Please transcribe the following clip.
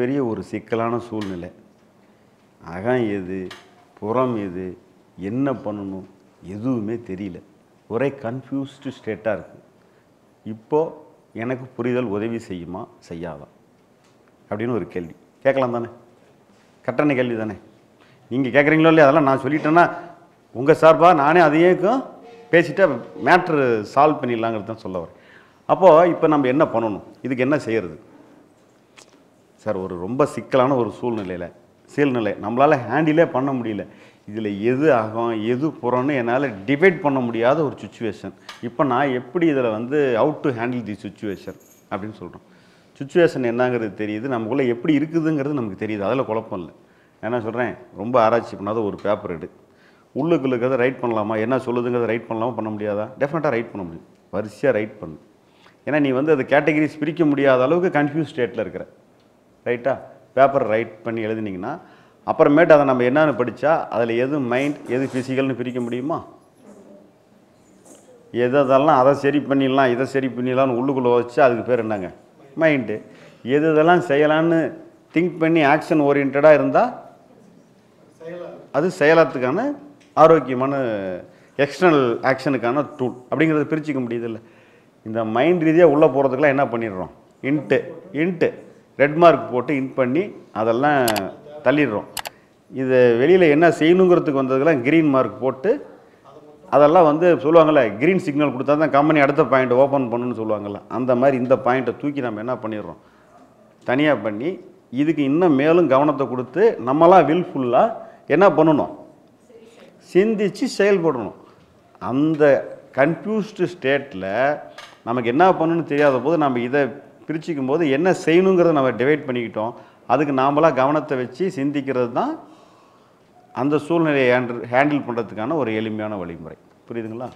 பெரிய ஒரு சிக்கலான சூழ்நிலை. அகம் எது, புறம் எது, என்ன பண்ணணும் எதுவுமே தெரியல. ஒரே கன்ஃபியூஸ்டு ஸ்டேட்டாக இருக்குது. இப்போது எனக்கு புரிதல் உதவி செய்யுமா செய்யாதா அப்படின்னு ஒரு கேள்வி கேட்கலாம் தானே? கரெக்டான கேள்வி தானே? நீங்கள் கேட்குறீங்களோ இல்லையா, அதெல்லாம் நான் சொல்லிட்டேன்னா உங்கள் சார்பாக நானே அதையேக்கும் பேசிட்டா மேட்ரு சால்வ் பண்ணிடலாங்கிறது தான் சொல்ல வரேன். அப்போது இப்போ நம்ம என்ன பண்ணணும், இதுக்கு என்ன செய்கிறது? சார், ஒரு ரொம்ப சிக்கலான ஒரு சூழ்நிலை நம்மளால் ஹேண்டிலே பண்ண முடியல. இதில் எது ஆகும் எது புறம்னு என்னால் டிபேட் பண்ண முடியாத ஒரு சுச்சுவேஷன். இப்போ நான் எப்படி இதில் how to handle the situation அப்படின்னு சொல்கிறோம். சுச்சுவேஷன் என்னங்கிறது தெரியுது, நமக்குள்ளே எப்படி இருக்குதுங்கிறது நமக்கு தெரியுது, அதில் குழப்பம் இல்லை. என்ன சொல்கிறேன், ரொம்ப ஆராய்ச்சி பண்ணாத ஒரு பேப்பர் எடு, உள்ளுக்குள்ளதை ரைட் பண்ணலாமா, என்ன சொல்லுதுங்கிறத ரைட் பண்ணலாமா, பண்ண முடியாதா? டெஃபினட்டாக ரைட் பண்ண முடியும், வரிசையாக ரைட் பண்ணு. ஏன்னா நீ அது கேட்டகரிஸ் பிரிக்க முடியாத அளவுக்கு கன்ஃபியூஸ் ஸ்டேட்டில் இருக்கிற. ரைட்டா, பேப்பர் ரைட் பண்ணி எழுதினீங்கன்னா அப்புறமேட்டு அதை நம்ம என்னென்னு படித்தா அதில் எது மைண்ட் எது ஃபிசிக்கல்னு பிரிக்க முடியுமா? எதெல்லாம் அதை சரி பண்ணிடலாம் இதை சரி பண்ணிடலான்னு உள்ளுக்குள்ளே வச்சு அதுக்கு பேர் என்னங்க மைண்டு. எது இதெல்லாம் செய்யலான்னு திங்க் பண்ணி ஆக்ஷன் ஓரியன்டாக இருந்தால் அது செயலாத்துக்கான ஆரோக்கியமான எக்ஸ்டர்னல் ஆக்ஷனுக்கான டூல் அப்படிங்கிறத பிரிச்சுக்க முடியுதில்ல. இந்த மைண்ட் ரீதியாக உள்ளே போகிறதுக்கெலாம் என்ன பண்ணிடுறோம், இன்ட்டு ரெட் மார்க் போட்டு இன் பண்ணி அதெல்லாம் தள்ளிடுறோம். இது வெளியில் என்ன செய்யணுங்கிறதுக்கு வந்ததுக்கெல்லாம் க்ரீன் மார்க் போட்டு அதெல்லாம் சொல்லுவாங்கள்ல, க்ரீன் சிக்னல் கொடுத்தா தான் கம்பெனி அடுத்த பாயிண்ட் ஓப்பன் பண்ணுன்னு சொல்லுவாங்கள்ல, அந்த மாதிரி இந்த பாயிண்ட்டை தூக்கி நம்ம என்ன பண்ணிடுறோம், தனியாக பண்ணி இதுக்கு இன்னும் மேலும் கவனத்தை கொடுத்து நம்மளாம் வில்ஃபுல்லாக என்ன பண்ணணும், சிந்தித்து செயல்படணும். அந்த கன்ஃபியூஸ்டு ஸ்டேட்டில் நமக்கு என்ன பண்ணணும்னு தெரியாத போது நம்ம இதை பிரிச்சிக்கும் போது என்ன செய்யணுங்கிறத நம்ம டிவைட் பண்ணிக்கிட்டோம். அதுக்கு நாமளாக கவனத்தை வச்சு சிந்திக்கிறது தான் அந்த சூழ்நிலையை ஹேண்டில் பண்ணுறதுக்கான ஒரு எளிமையான வழிமுறை. புரியுதுங்களா?